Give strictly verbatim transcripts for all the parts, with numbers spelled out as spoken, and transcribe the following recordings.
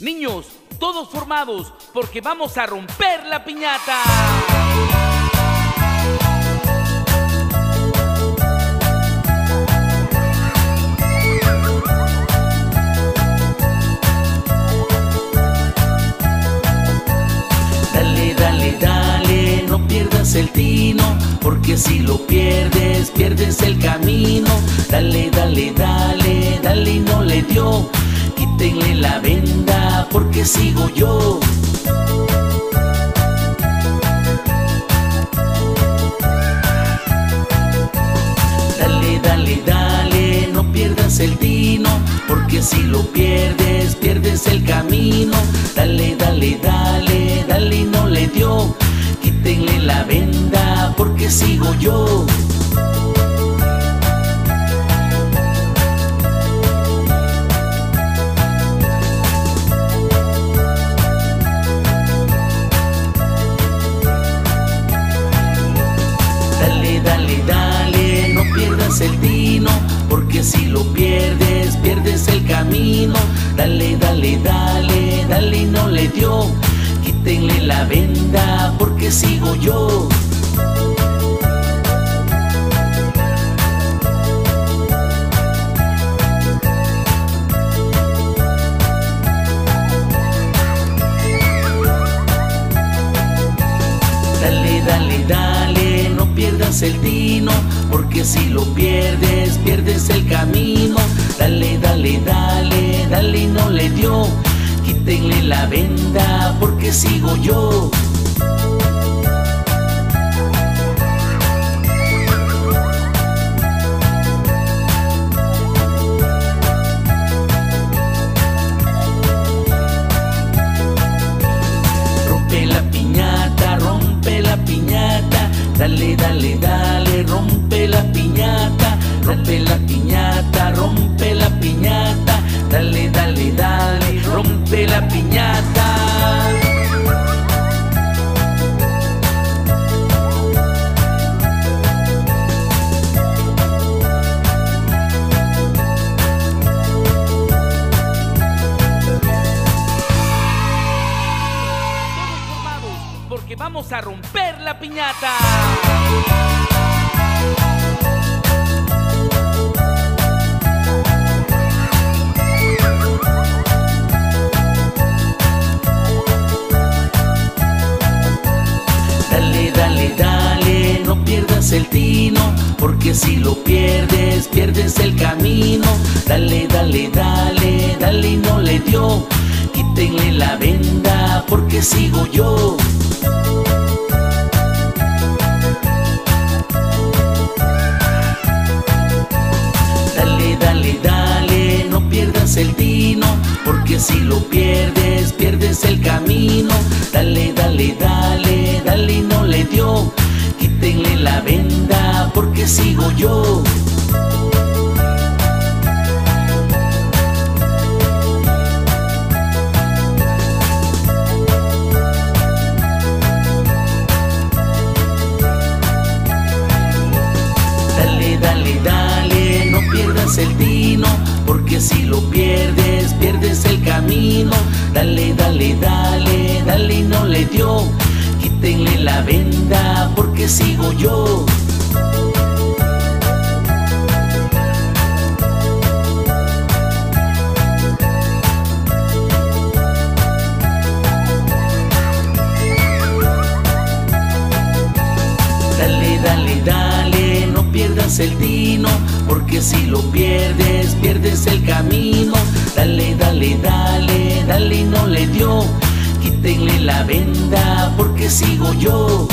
Niños, todos formados, porque vamos a romper la piñata. Dale, dale, dale, no pierdas el tino, porque si lo pierdes, pierdes el camino. Dale, dale, dale, dale y no le dio. Quítenle la venda porque sigo yo. Dale, dale, dale, no pierdas el tino, porque si lo pierdes, pierdes el camino. Dale, dale, dale, dale y no le dio. Quítenle la venda porque sigo yo. El tino, porque si lo pierdes, pierdes el camino. Dale, dale, dale, dale y no le dio. Quítenle la venda porque sigo yo. Dale, dale, dale, no pierdas el tino, porque si lo pierdes, pierdes el camino. Dale, dale, dale, dale y no le dio. Quítenle la venda porque sigo yo. Rompe la piñata, rompe la piñata. Dale, dale, dale, rompe. La piñata, rompe la piñata, rompe la piñata. Dale, dale, dale, rompe la piñata. Todos formados, porque vamos a romper la piñata. El tino, porque si lo pierdes, pierdes el camino. Dale, dale, dale, dale y no le dio. Quítenle la venda porque sigo yo. Dale, dale, dale, no pierdas el tino, porque si lo pierdes, pierdes el camino. Dale, dale, dale, dale y no le dio. Quítenle la venda porque sigo yo. Dale, dale, dale, no pierdas el tino, porque si lo pierdes, pierdes el camino. Dale, dale, dale, dale y no le dio. Quítenle la venda porque sigo yo. Dale, dale, dale, no pierdas el tino, porque si lo pierdes, pierdes el camino. Dale, dale, dale, dale y no le dio. Quítenle la venda porque sigo yo.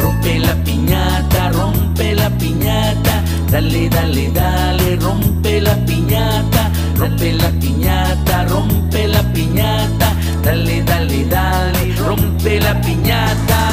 Rompe la piñata, rompe la piñata. Dale, dale, dale, rompe la piñata. Rompe la piñata, rompe la piñata. Dale, dale, dale, rompe la piñata.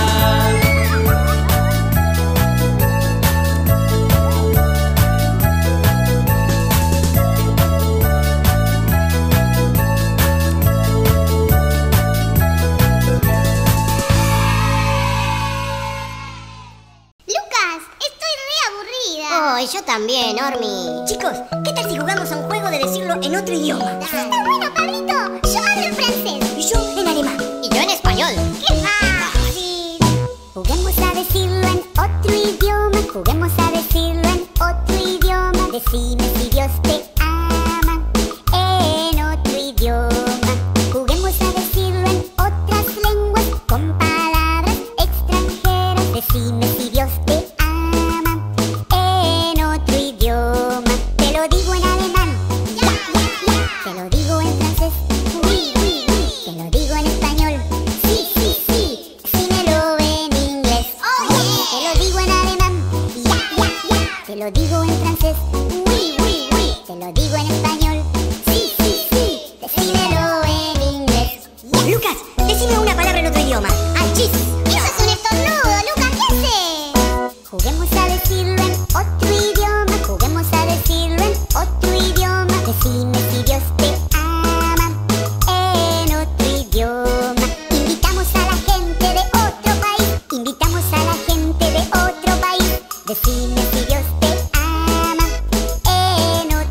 también, Ormi. Chicos, ¿qué tal si jugamos a un juego de decirlo en otro idioma? Eso está bueno, Pablito. Yo hablo en francés. Y yo en alemán. Y yo en español. ¡Qué fácil! Juguemos a decirlo en otro idioma. Juguemos a decirlo en otro idioma. Decime si Dios te ama en otro idioma. Juguemos a decirlo en otras lenguas con palabras extranjeras. Decime si Dios te ama. Te lo digo en francés, oui, oui, oui. Te lo digo en español, sí, sí, sí. Decímelo en inglés. Lucas, decime una palabra en otro idioma. ¡Achis! ¡Eso es un estornudo, Lucas! ¿Qué haces? Juguemos a decirlo en otro idioma. Juguemos a decirlo en otro idioma. Decime si Dios te ama en otro idioma. Invitamos a la gente de otro país. Invitamos a la gente de otro país. Decime si Dios te ama. Lucas,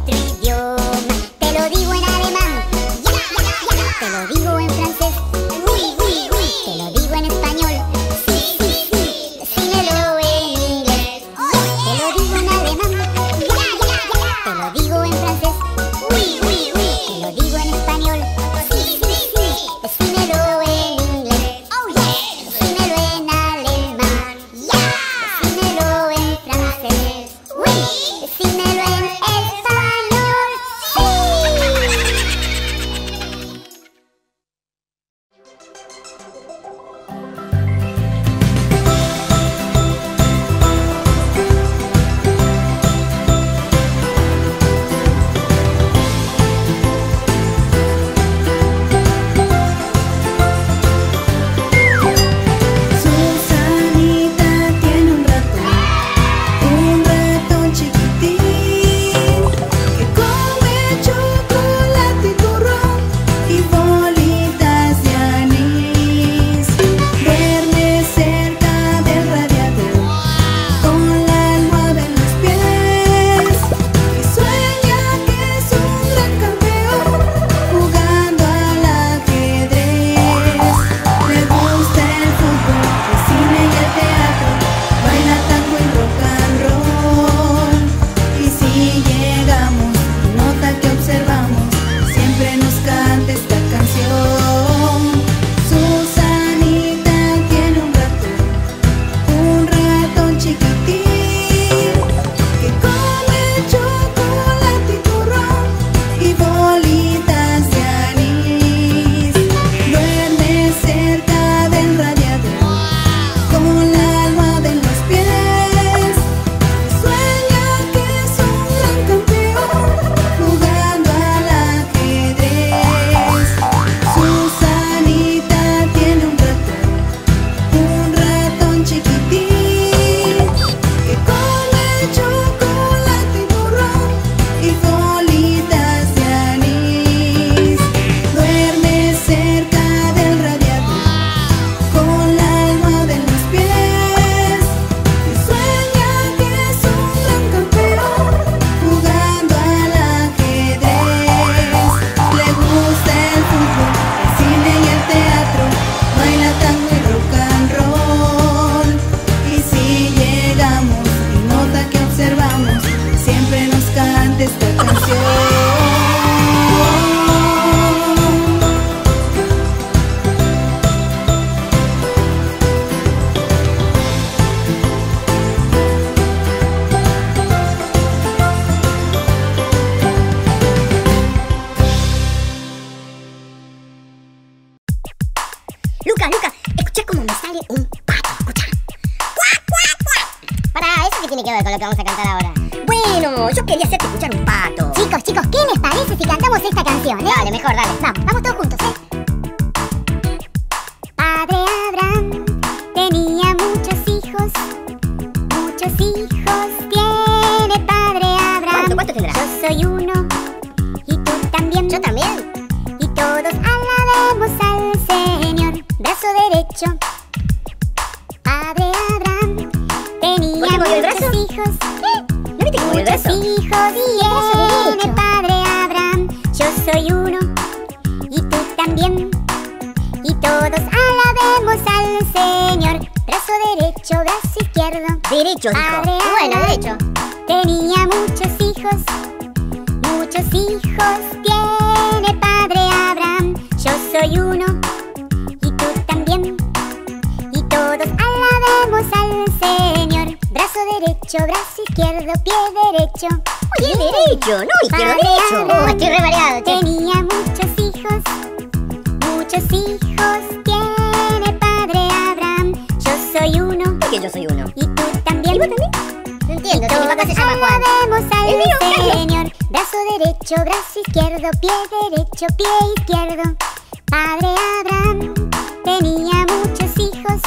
Lucas, escuchá cómo me sale un pato, escuchá. ¡Cuac, cuac, cuac! Pará, ¿eso qué tiene que ver con lo que vamos a cantar ahora? Bueno, yo quería hacerte escuchar un pato. Chicos, chicos, ¿qué les parece si cantamos esta canción, eh? Dale, mejor, dale. Vamos, vamos todos juntos, eh. Padre Abraham tenía muchos hijos, muchos hijos tiene Padre Abraham. ¿Cuánto, cuánto tendrá? Yo soy uno y tú también. ¿Yo también? Y todos alabemos al Señor. Brazo derecho, Padre Abraham tenía muchos hijos. ¿Eh? ¿No viste muchos hijos y eres el padre Abraham. Yo soy uno y tú también, y todos alabemos al Señor. Brazo derecho, brazo izquierdo. Derecho, padre hijo. Bueno, derecho. Tenía muchos hijos, muchos hijos tiene padre Abraham. Yo soy uno y tú también, y todos alabemos al Señor. Brazo derecho, brazo izquierdo, pie derecho. Oye, pie derecho, no izquierdo, derecho. Abraham, oh, estoy re variado, che. Tenía muchos hijos, muchos hijos tiene padre Abraham. Yo soy uno. ¿Por qué yo soy uno? Y tú también. ¿Y vos también? No entiendo, todos papá se llama Juan. Al el mío, Señor. Brazo derecho, brazo izquierdo, pie derecho, pie izquierdo. Padre Abraham tenía muchos hijos,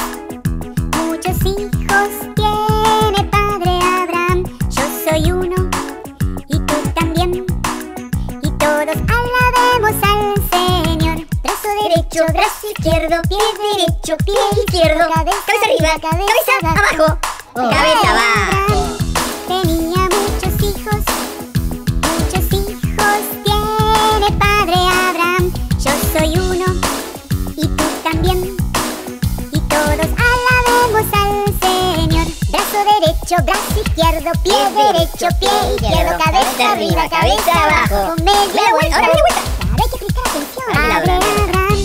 muchos hijos tiene padre Abraham. Yo soy uno y tú también, y todos alabemos al Señor. Brazo derecho, brazo izquierdo, pie derecho, pie izquierdo. Cabeza, cabeza arriba, cabeza, cabeza abajo, oh, cabeza abajo. Brazo izquierdo, pie derecho, pie izquierdo, cabeza arriba, cabeza abajo, media vuelta, ahora media vuelta. Claro, hay que prestar atención. Padre Abraham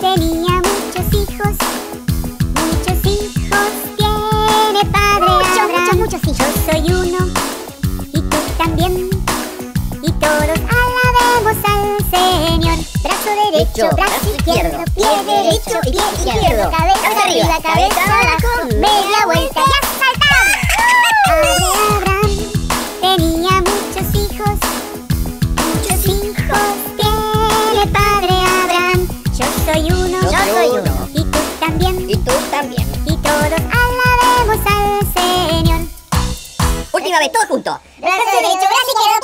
tenía muchos hijos, muchos hijos tiene padre Abraham. Muchos, muchos, muchos hijos. Yo soy uno y tú también, y todos alabemos al Señor. Brazo derecho, brazo izquierdo, pie derecho, pie izquierdo, cabeza arriba, cabeza abajo, media vuelta. Vez, todo junto. Brazo derecho, brazo izquierdo,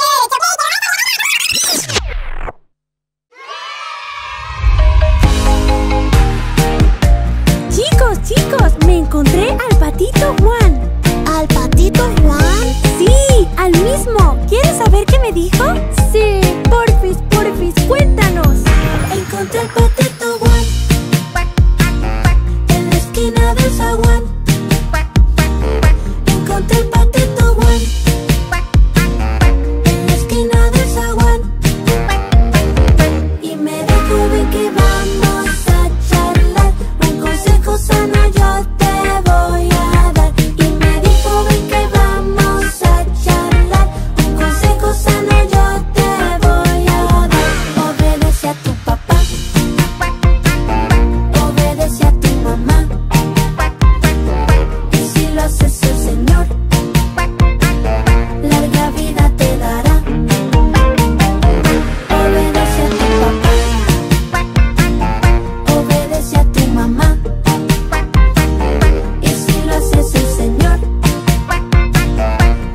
pie derecho, pie. Chicos, chicos, me encontré al patito Juan. ¿Al patito Juan? Sí, al mismo. ¿Quieres saber qué me dijo? Sí, porfis, porfis, cuéntanos. Encontré al patito Juan en la esquina del zaguán. Encontré al patito Juan en la esquina del zaguán, y me dijo: ven que vamos a charlar, un consejo sano yo te voy a dar. Y me dijo: ven que vamos a charlar, un consejo sano yo te voy a dar. Obedece a tu papá, obedece a tu mamá, y si lo haces el Señor, larga vida te dará. Obedece a tu papá, obedece a tu mamá, y si lo haces el Señor,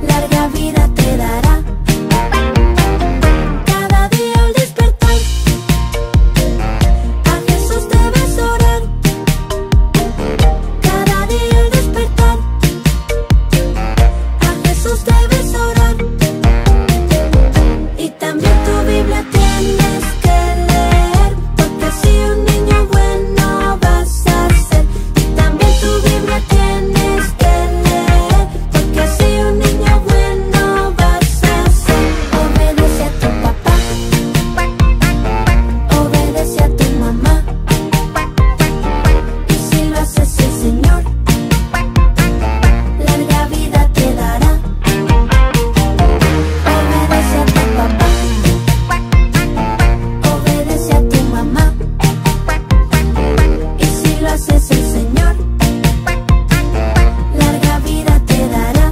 larga vida te dará. Cada día al despertar, a Jesús debes orar. Cada día al despertar, a Jesús debes orar. Y también tu Biblia tienes que leer, porque así un niño bueno vas a ser. Y también tu Biblia tienes que leer, porque así un niño bueno vas a ser. Obedece a tu papá, obedece a tu mamá, y si lo haces el Señor, larga vida te dará. Obedece a tu papá, obedece a tu mamá, y si lo haces el Señor, larga vida te dará.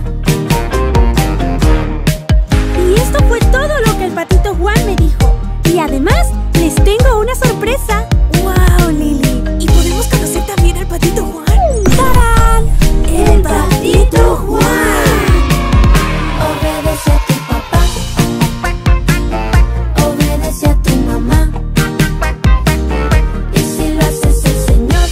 Y esto fue todo lo que el patito Juan me dijo. Y además, les tengo una sorpresa. ¡Wow, Lili! ¿Y podemos conocer también al patito Juan? ¡Tarán! ¡El patito Juan! Obedece a tu papá, obedece a tu mamá, y si lo haces el Señor,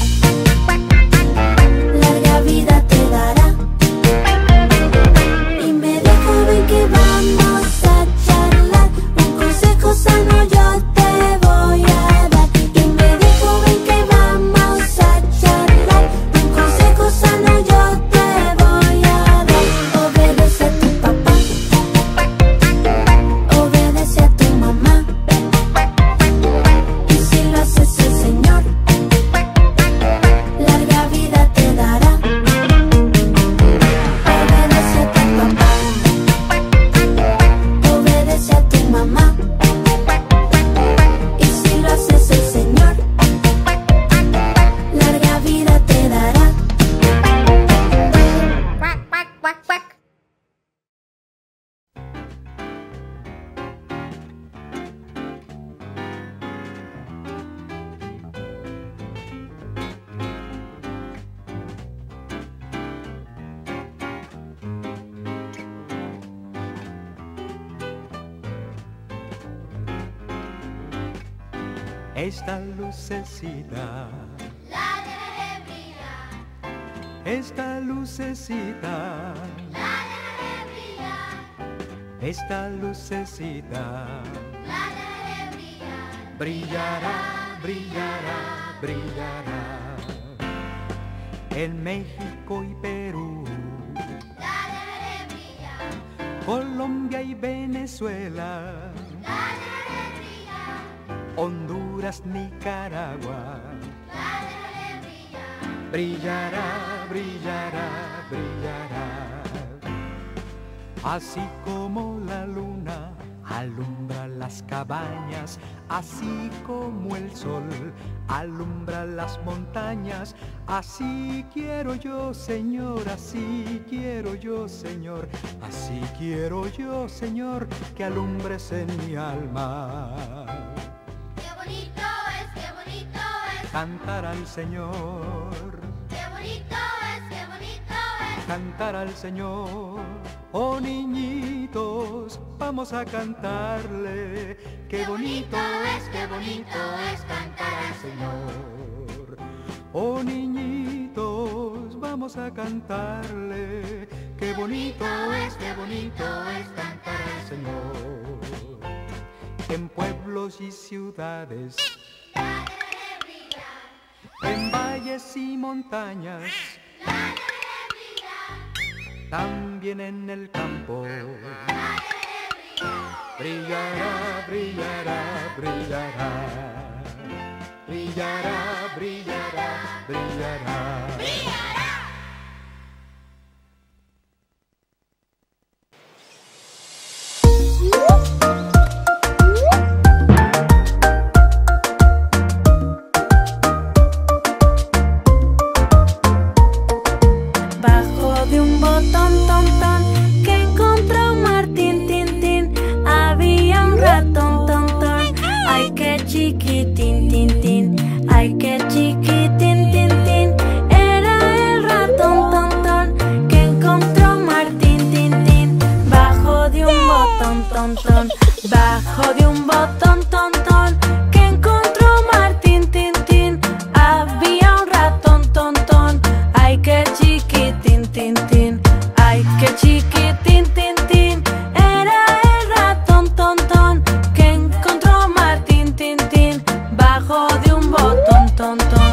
esta lucecita, la dejaré brillar. Esta lucecita, la dejaré brillar. Esta lucecita, la dejaré brillar. Brillará, brillará, brillará. En México y Perú, la dejaré brillar. Colombia y Venezuela, la dejaré brillar. Honduras, Nicaragua, la dejaré brillar. Brillará, brillará, brillará. Así como la luna alumbra las cabañas, así como el sol alumbra las montañas, así quiero yo, Señor, así quiero yo, Señor, así quiero yo, Señor, que alumbres en mi alma. ¡Qué bonito es, qué bonito es cantar al Señor! ¡Qué bonito es, qué bonito es cantar al Señor! Oh, niñitos, vamos a cantarle. Qué bonito es, qué bonito es cantar al Señor. Oh, niñitos, vamos a cantarle. Qué bonito es, qué bonito es cantar al Señor. En pueblos y ciudades, la dejaré brillar. En valles y montañas, la dejaré. También en el campo, la dejaré brillar. Brillará, brillará, brillará. Brillará, brillará, brillará. ¡Brillará! Bajo de un botón, ton, ton, que encontró Martín, tin, tin. Había un ratón, ton, ton. Ay, qué chiquitín, tin, tin. Ay, qué chiquitín, tin, tin. Era el ratón, ton, ton, que encontró Martín, tin, tin. Bajo de un botón, ton, ton.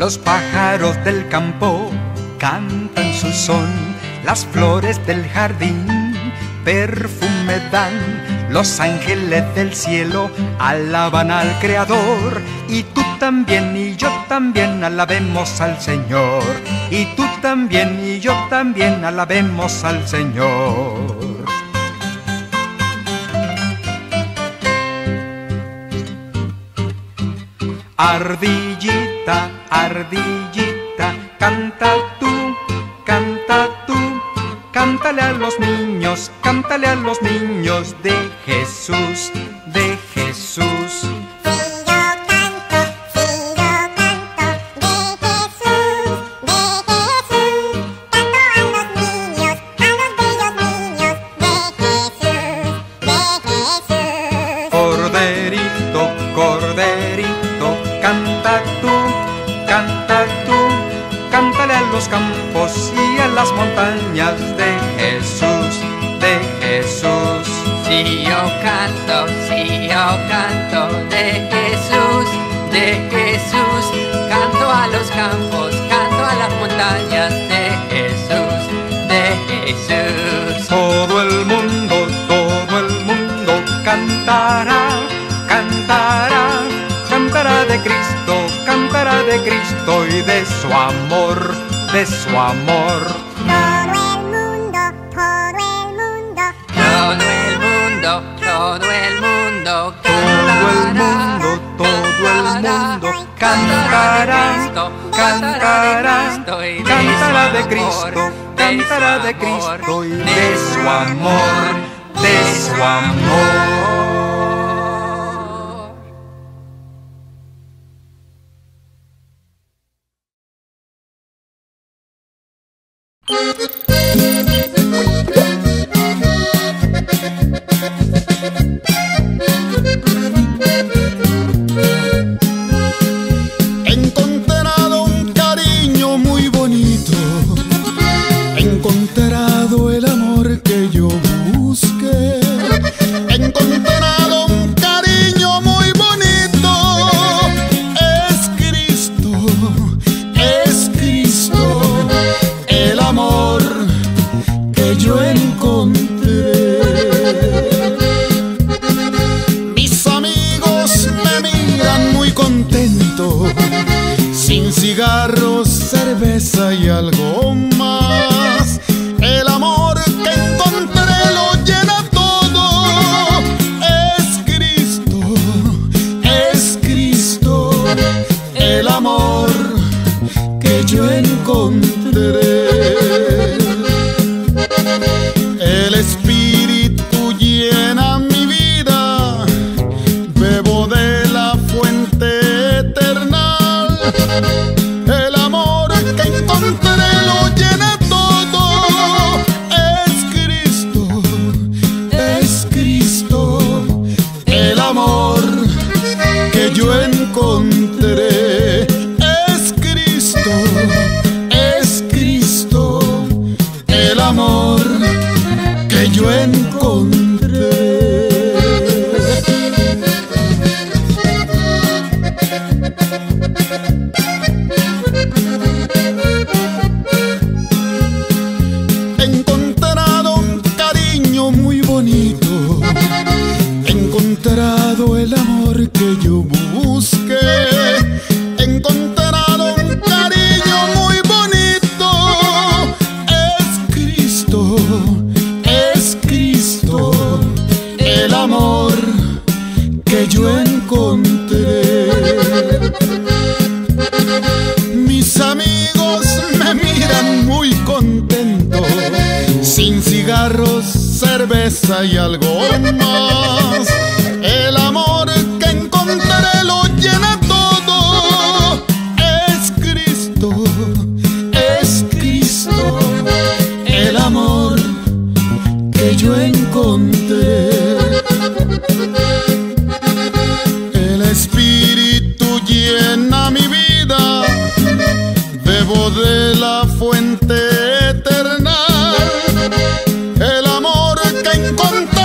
Los pájaros del campo cantan su son, las flores del jardín perfume dan, los ángeles del cielo alaban al Creador, y tú también y yo también alabemos al Señor, y tú también y yo también alabemos al Señor. Ardillita, ardillita, canta tú, canta tú, cántale a los niños, cántale a los niños de Jesús, de Jesús. Si yo canto, si yo canto, de Jesús, de Jesús, canto a los niños, a los bellos niños, de Jesús, de Jesús. Corderito, corderito, canta tú, canta tú, cántale a los campos y a las montañas de Jesús, de Jesús. Si yo canto, si yo canto, de Jesús, de Jesús, canto a los campos, canto a las montañas de Jesús, de Jesús. Todo el mundo, todo el mundo cantará, cantará, cantará de Cristo, cantará de Cristo y de su amor, de su amor. Todo el mundo, todo el mundo, todo el mundo, todo el mundo cantará, todo el mundo cantará, cantará, cantará de Cristo, cantará de Cristo y de su amor, de su amor. He encontrado un cariño muy bonito, he encontrado el amor que yo busqué, he encontrado un cariño muy bonito, es Cristo, es Cristo, el amor que yo encontré. Sin cigarros, cerveza y algo más. El amor que encontré lo llena todo. Es Cristo, es Cristo, el amor que yo encontré. El Espíritu llena mi vida, bebo de la fuente. El amor que encontré lo llena todo. Es Cristo, es Cristo, el amor que yo encontré. Es Cristo, es Cristo, el amor que yo encontré. El amor que yo busqué, he encontrado un cariño muy bonito. Es Cristo, es Cristo, el amor que yo encontré. Mis amigos me miran muy contento, sin cigarros, cerveza y algo más. El amor que encontré lo llena todo. Es Cristo, es Cristo, el amor que yo encontré. El Espíritu llena mi vida, bebo de la fuente eterna. El amor que encontré